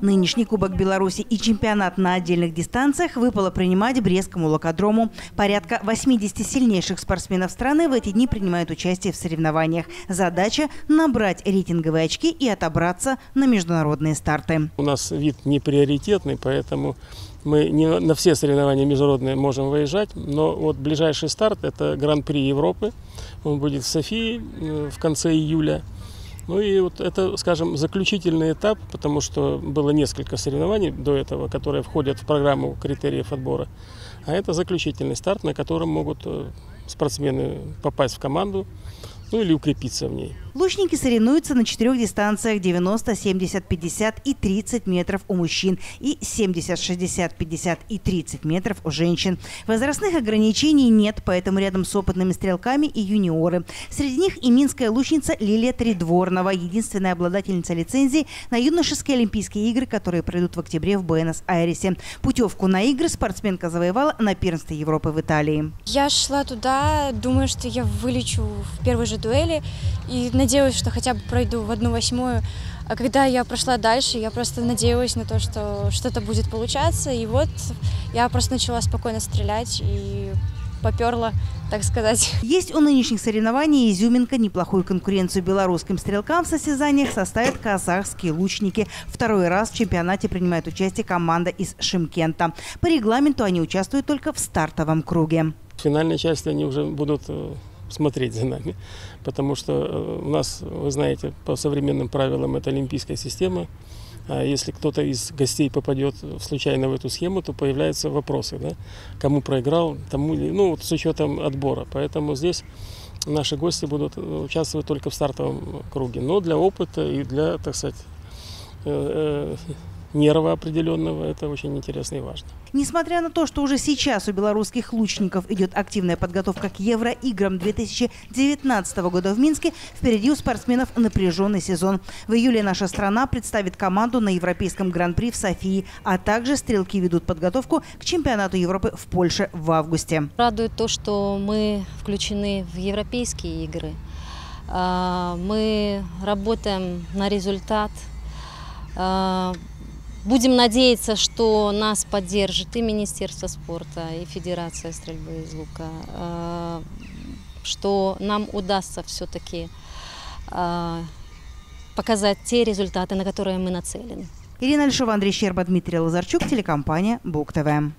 Нынешний Кубок Беларуси и чемпионат на отдельных дистанциях выпало принимать Брестскому локодрому. Порядка 80 сильнейших спортсменов страны в эти дни принимают участие в соревнованиях. Задача – набрать рейтинговые очки и отобраться на международные старты. У нас вид неприоритетный, поэтому мы не на все соревнования международные можем выезжать. Но вот ближайший старт – это Гран-при Европы. Он будет в Софии в конце июля. Ну и вот это, скажем, заключительный этап, потому что было несколько соревнований до этого, которые входят в программу критериев отбора. А это заключительный старт, на котором могут спортсмены попасть в команду, ну или укрепиться в ней. Лучники соревнуются на 4 дистанциях: 90, 70, 50 и 30 метров у мужчин и 70, 60, 50 и 30 метров у женщин. Возрастных ограничений нет, поэтому рядом с опытными стрелками и юниоры. Среди них и минская лучница Лилия Тридворнова, единственная обладательница лицензии на юношеские Олимпийские игры, которые пройдут в октябре в Буэнос-Айресе. Путевку на игры спортсменка завоевала на первенстве Европы в Италии. Я шла туда, думаю, что я вылечу в первой же дуэли и надеюсь, что хотя бы пройду в 1/8. А когда я прошла дальше, я просто надеялась на то, что что-то будет получаться. И вот я просто начала спокойно стрелять и поперла, так сказать. Есть у нынешних соревнований изюминка. Неплохую конкуренцию белорусским стрелкам в состязаниях составят казахские лучники. Второй раз в чемпионате принимает участие команда из Шымкента. По регламенту они участвуют только в стартовом круге. В финальной части они уже будут смотреть за нами, потому что у нас, вы знаете, по современным правилам это олимпийская система. А если кто-то из гостей попадет случайно в эту схему, то появляются вопросы, да? Кому проиграл, тому ли, ну вот с учетом отбора. Поэтому здесь наши гости будут участвовать только в стартовом круге, но для опыта и для, так сказать, нерва определенного, это очень интересно и важно. Несмотря на то, что уже сейчас у белорусских лучников идет активная подготовка к Евро-играм 2019 года в Минске, впереди у спортсменов напряженный сезон. В июле наша страна представит команду на Европейском гран-при в Софии, а также стрелки ведут подготовку к чемпионату Европы в Польше в августе. Радует то, что мы включены в европейские игры. Мы работаем на результат. Будем надеяться, что нас поддержит и Министерство спорта, и Федерация стрельбы из лука, что нам удастся все-таки показать те результаты, на которые мы нацелены. Ирина Альшова, Андрей Шерба, Дмитрий Лазарчук, телекомпания БугТВ.